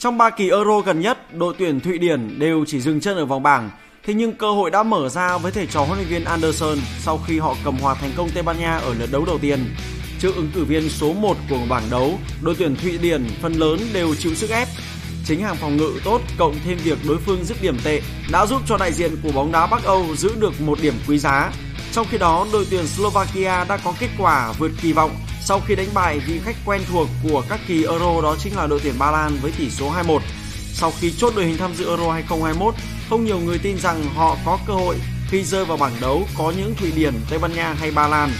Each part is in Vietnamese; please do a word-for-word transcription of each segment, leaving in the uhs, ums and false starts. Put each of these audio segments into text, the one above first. Trong ba kỳ Euro gần nhất, đội tuyển Thụy Điển đều chỉ dừng chân ở vòng bảng. Thế nhưng cơ hội đã mở ra với thầy trò huấn luyện viên Anderson sau khi họ cầm hòa thành công Tây Ban Nha ở lượt đấu đầu tiên. Trước ứng cử viên số một của bảng đấu, đội tuyển Thụy Điển phần lớn đều chịu sức ép. Chính hàng phòng ngự tốt cộng thêm việc đối phương dứt điểm tệ đã giúp cho đại diện của bóng đá Bắc Âu giữ được một điểm quý giá. Trong khi đó, đội tuyển Slovakia đã có kết quả vượt kỳ vọng sau khi đánh bại vị khách quen thuộc của các kỳ Euro, đó chính là đội tuyển Ba Lan với tỷ số hai một. Sau khi chốt đội hình tham dự Euro hai không hai mốt, không nhiều người tin rằng họ có cơ hội khi rơi vào bảng đấu có những Thụy Điển, Tây Ban Nha hay Ba Lan.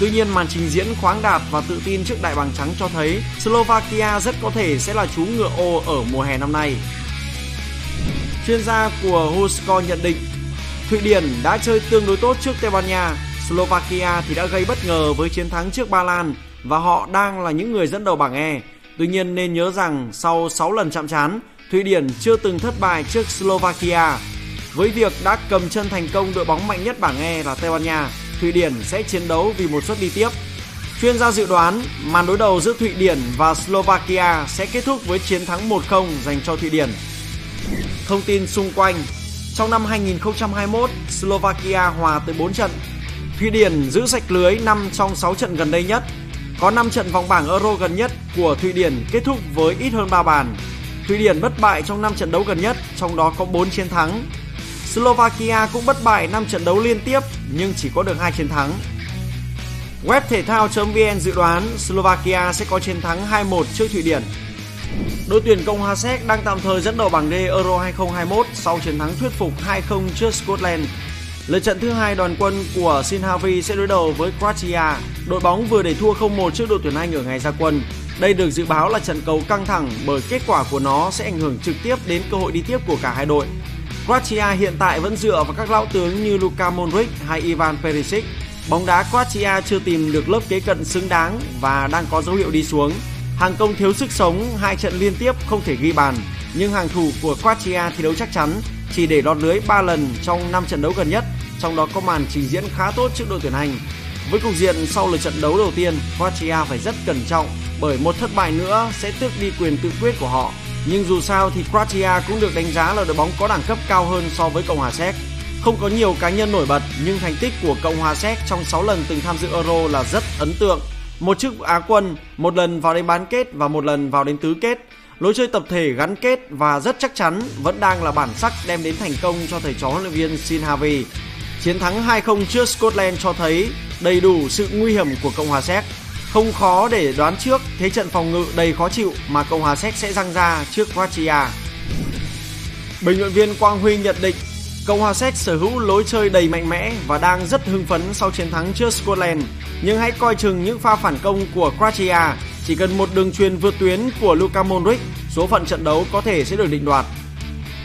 Tuy nhiên, màn trình diễn khoáng đạt và tự tin trước đại bàng trắng cho thấy Slovakia rất có thể sẽ là chú ngựa ô ở mùa hè năm nay. Chuyên gia của WhoScore nhận định, Thụy Điển đã chơi tương đối tốt trước Tây Ban Nha, Slovakia thì đã gây bất ngờ với chiến thắng trước Ba Lan và họ đang là những người dẫn đầu bảng E. Tuy nhiên nên nhớ rằng sau sáu lần chạm trán, Thụy Điển chưa từng thất bại trước Slovakia. Với việc đã cầm chân thành công đội bóng mạnh nhất bảng E là Tây Ban Nha, Thụy Điển sẽ chiến đấu vì một suất đi tiếp. Chuyên gia dự đoán màn đối đầu giữa Thụy Điển và Slovakia sẽ kết thúc với chiến thắng một không dành cho Thụy Điển. Thông tin xung quanh. Trong năm hai không hai mốt, Slovakia hòa tới bốn trận. Thụy Điển giữ sạch lưới năm trong sáu trận gần đây nhất. Có năm trận vòng bảng Euro gần nhất của Thụy Điển kết thúc với ít hơn ba bàn. Thụy Điển bất bại trong năm trận đấu gần nhất, trong đó có bốn chiến thắng. Slovakia cũng bất bại năm trận đấu liên tiếp nhưng chỉ có được hai chiến thắng. Webthethao.vn dự đoán Slovakia sẽ có chiến thắng hai một trước Thụy Điển. Đội tuyển Cộng hòa Séc đang tạm thời dẫn đầu bảng D Euro hai không hai mốt sau chiến thắng thuyết phục hai không trước Scotland. Lượt trận thứ hai, đoàn quân của Šilhavý sẽ đối đầu với Croatia, đội bóng vừa để thua không một trước đội tuyển Anh ở ngày ra quân. Đây được dự báo là trận cầu căng thẳng bởi kết quả của nó sẽ ảnh hưởng trực tiếp đến cơ hội đi tiếp của cả hai đội. Croatia hiện tại vẫn dựa vào các lão tướng như Luka Modric hay Ivan Perisic. Bóng đá Croatia chưa tìm được lớp kế cận xứng đáng và đang có dấu hiệu đi xuống. Hàng công thiếu sức sống, hai trận liên tiếp không thể ghi bàn, nhưng hàng thủ của Croatia thi đấu chắc chắn, chỉ để lọt lưới ba lần trong năm trận đấu gần nhất, trong đó có màn trình diễn khá tốt trước đội tuyển Anh. Với cục diện sau lượt trận đấu đầu tiên, Croatia phải rất cẩn trọng bởi một thất bại nữa sẽ tước đi quyền tự quyết của họ. Nhưng dù sao thì Croatia cũng được đánh giá là đội bóng có đẳng cấp cao hơn so với Cộng hòa Séc. Không có nhiều cá nhân nổi bật nhưng thành tích của Cộng hòa Séc trong sáu lần từng tham dự Euro là rất ấn tượng. Một chức Á quân, một lần vào đến bán kết và một lần vào đến tứ kết. Lối chơi tập thể gắn kết và rất chắc chắn vẫn đang là bản sắc đem đến thành công cho thầy trò huấn luyện viên Šilhavý. Chiến thắng hai không trước Scotland cho thấy đầy đủ sự nguy hiểm của Cộng hòa Séc. Không khó để đoán trước thế trận phòng ngự đầy khó chịu mà Cộng hòa Séc sẽ giăng ra trước Croatia. Bình luận viên Quang Huy nhận định Cộng hòa Séc sở hữu lối chơi đầy mạnh mẽ và đang rất hưng phấn sau chiến thắng trước Scotland. Nhưng hãy coi chừng những pha phản công của Croatia, chỉ cần một đường truyền vượt tuyến của Luka Modric, số phận trận đấu có thể sẽ được định đoạt.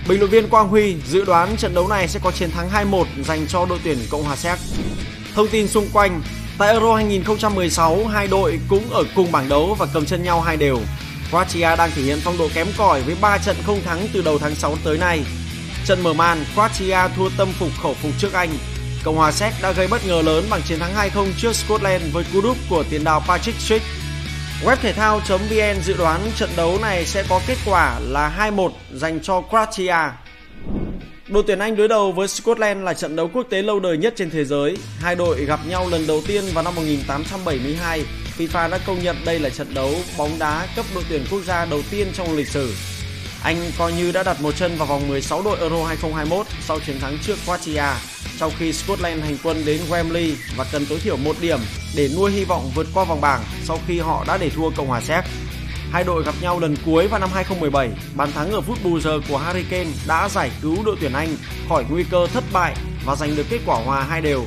Bình luận viên Quang Huy dự đoán trận đấu này sẽ có chiến thắng hai một dành cho đội tuyển Cộng hòa Séc. Thông tin xung quanh. Tại Euro hai không một sáu, hai đội cũng ở cùng bảng đấu và cầm chân nhau hai đều. Croatia đang thể hiện phong độ kém cỏi với ba trận không thắng từ đầu tháng sáu tới nay. Trận mở màn, Croatia thua tâm phục khẩu phục trước Anh. Cộng hòa Séc đã gây bất ngờ lớn bằng chiến thắng hai không trước Scotland với cú đúp của tiền đạo Patrick Schick. Webthethao.vn dự đoán trận đấu này sẽ có kết quả là hai một dành cho Croatia. Đội tuyển Anh đối đầu với Scotland là trận đấu quốc tế lâu đời nhất trên thế giới. Hai đội gặp nhau lần đầu tiên vào năm một nghìn tám trăm bảy mươi hai. FIFA đã công nhận đây là trận đấu bóng đá cấp đội tuyển quốc gia đầu tiên trong lịch sử. Anh coi như đã đặt một chân vào vòng mười sáu đội Euro hai không hai mốt sau chiến thắng trước Croatia, trong khi Scotland hành quân đến Wembley và cần tối thiểu một điểm để nuôi hy vọng vượt qua vòng bảng sau khi họ đã để thua Cộng hòa Séc. Hai đội gặp nhau lần cuối vào năm hai không một bảy, bàn thắng ở phút bù giờ của Harry Kane đã giải cứu đội tuyển Anh khỏi nguy cơ thất bại và giành được kết quả hòa hai đều.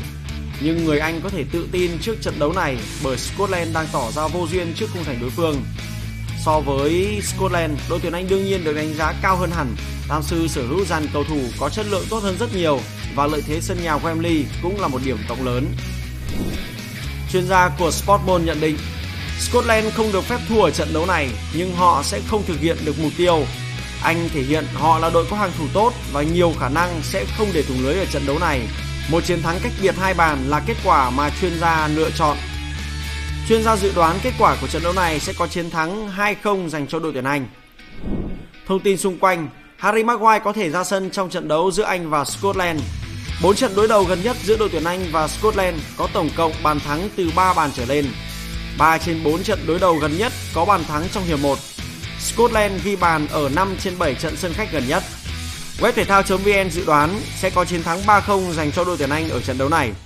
Nhưng người Anh có thể tự tin trước trận đấu này bởi Scotland đang tỏ ra vô duyên trước khung thành đối phương. So với Scotland, đội tuyển Anh đương nhiên được đánh giá cao hơn hẳn. Tam sư sở hữu dàn cầu thủ có chất lượng tốt hơn rất nhiều và lợi thế sân nhà Wembley cũng là một điểm cộng lớn. Chuyên gia của Sportmôn nhận định Scotland không được phép thua ở trận đấu này nhưng họ sẽ không thực hiện được mục tiêu. Anh thể hiện họ là đội có hàng thủ tốt và nhiều khả năng sẽ không để thủng lưới ở trận đấu này. Một chiến thắng cách biệt hai bàn là kết quả mà chuyên gia lựa chọn. Chuyên gia dự đoán kết quả của trận đấu này sẽ có chiến thắng hai không dành cho đội tuyển Anh. Thông tin xung quanh, Harry Maguire có thể ra sân trong trận đấu giữa Anh và Scotland. Bốn trận đối đầu gần nhất giữa đội tuyển Anh và Scotland có tổng cộng bàn thắng từ ba bàn trở lên. ba trên bốn trận đối đầu gần nhất có bàn thắng trong hiệp một. Scotland ghi bàn ở năm trên bảy trận sân khách gần nhất. Webthethao chấm vn dự đoán sẽ có chiến thắng ba không dành cho đội tuyển Anh ở trận đấu này.